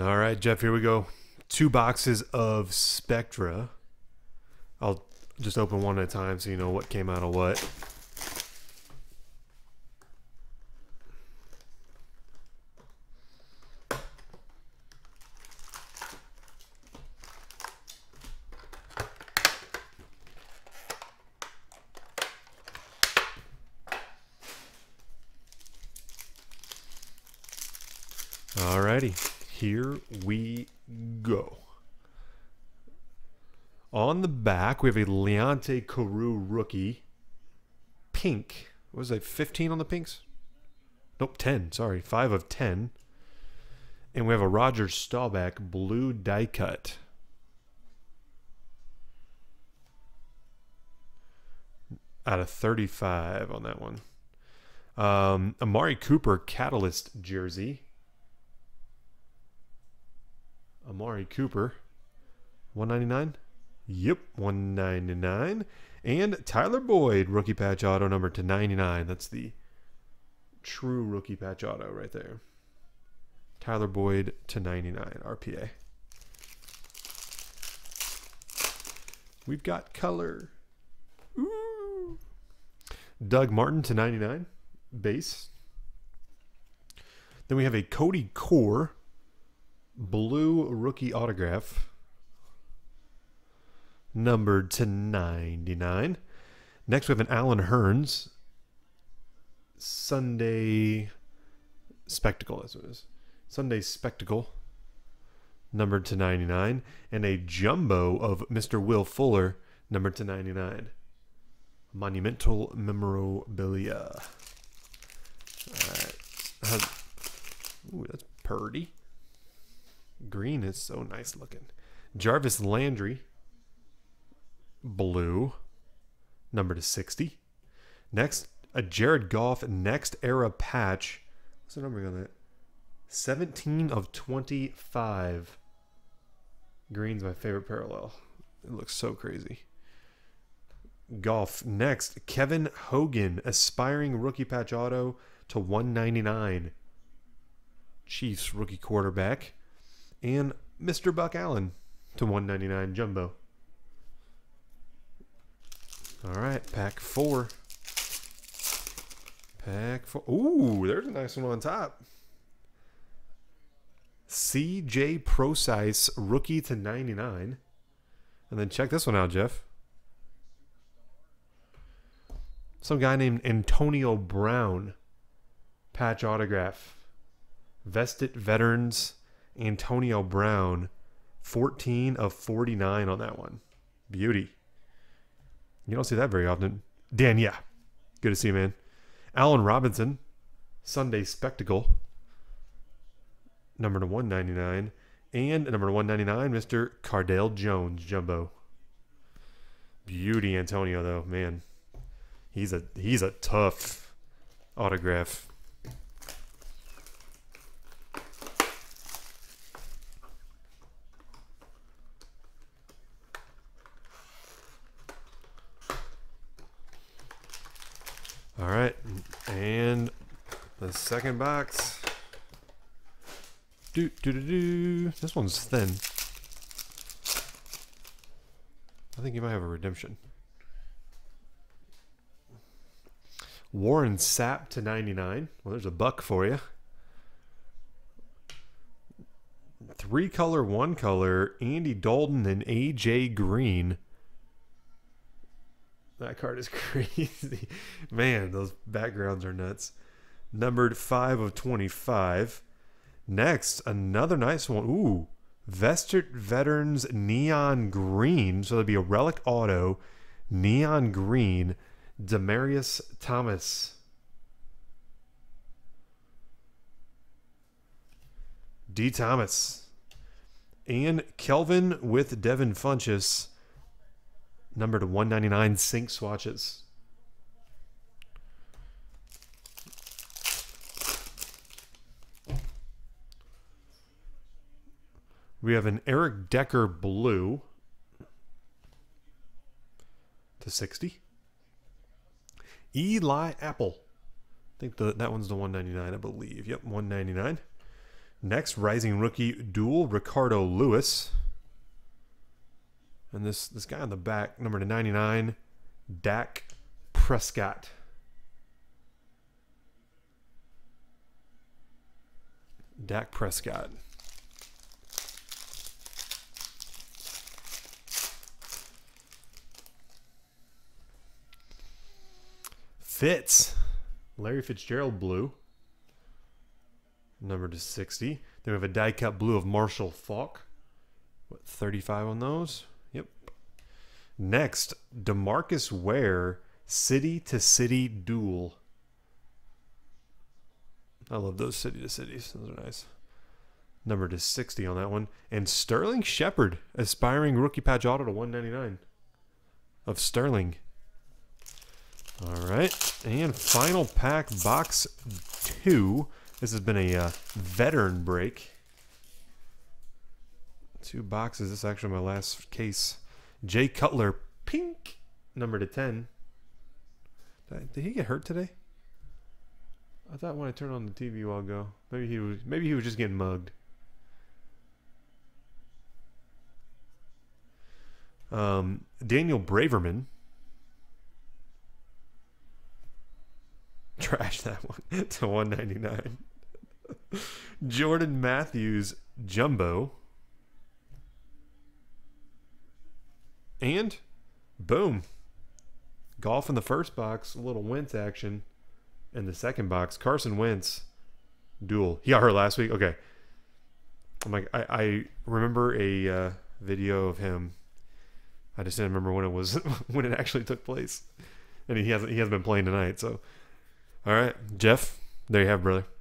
All right, Jeff, here we go. 2 boxes of Spectra. I'll just open one at a time so you know what came out of what. Alrighty, here we go. On the back, we have a Leonte Carew rookie. Pink. What was that, 15 on the pinks? Nope, 10. Sorry, 5 of 10. And we have a Roger Staubach blue die cut. Out of 35 on that one. Amari Cooper Catalyst jersey. Amari Cooper, 199. Yep, 199. And Tyler Boyd, rookie patch auto number /99. That's the true rookie patch auto right there. Tyler Boyd /99 RPA. We've got color. Ooh. Doug Martin /99 base. Then we have a Cody Core blue rookie autograph, numbered /99. Next we have an Allen Hurns Sunday Spectacle. That's what it is. Sunday Spectacle, numbered /99, and a jumbo of Mr. Will Fuller, numbered /99. Monumental memorabilia. All right. Ooh, that's purdy. Green is so nice looking. Jarvis Landry, blue, numbered /60. Next, a Jared Goff Next Era patch. What's the number on that? 17 of 25. Green's my favorite parallel. It looks so crazy. Goff. Next, Kevin Hogan, aspiring rookie patch auto /199. Chiefs rookie quarterback. And Mr. Buck Allen /199 jumbo. All right, pack 4. Pack 4. Ooh, there's a nice one on top. CJ Procise rookie /99. And then check this one out, Jeff. Some guy named Antonio Brown, patch autograph. Vested Veterans. Antonio Brown, 14 of 49 on that one. Beauty. You don't see that very often. Dan, yeah. Good to see you, man. Alan Robinson, Sunday Spectacle, number /199. And number /199, Mr. Cardale Jones, jumbo. Beauty, Antonio, though. Man, he's a tough autograph. All right, and the second box. This one's thin. I think you might have a redemption. Warren Sapp /99. Well, there's a buck for you. 3-color, 1-color, Andy Dalton and AJ Green. That card is crazy. Man, those backgrounds are nuts. Numbered 5 of 25. Next, another nice one. Ooh, Vested Veterans Neon Green. So that'd be a relic auto. Neon Green. Demarius Thomas. D. Thomas. And Kelvin with Devin Funchess. Number /199 Sync Swatches. We have an Eric Decker blue /60. Eli Apple. I think that one's the /199, I believe. Yep, 199. Next, Rising Rookie Duel, Ricardo Lewis. And this guy on the back, number to 99, Dak Prescott. Dak Prescott. Fitz. Larry Fitzgerald blue. Number to 60. Then we have a die cut blue of Marshall Faulk. What, 35 on those? Yep. Next, DeMarcus Ware, City to City Duel. I love those city to cities. Those are nice. Number to 60 on that one. And Sterling Shepard, aspiring rookie patch auto to 199 of Sterling. All right. And final pack, box 2. This has been a veteran break. 2 boxes. This is actually my last case. Jay Cutler, pink, number to 10. Did he get hurt today? I thought when I turned on the TV a while ago, maybe he was just getting mugged. Daniel Braverman. Trash that one to 199. Jordan Matthews Jumbo. And boom. Golf in the first box. A little Wentz action in the second box. Carson Wentz duel. He got hurt last week. Okay. I'm like, I remember a video of him. I just didn't remember when it was when it actually took place. And he hasn't been playing tonight, so all right, Jeff, there you have it, brother.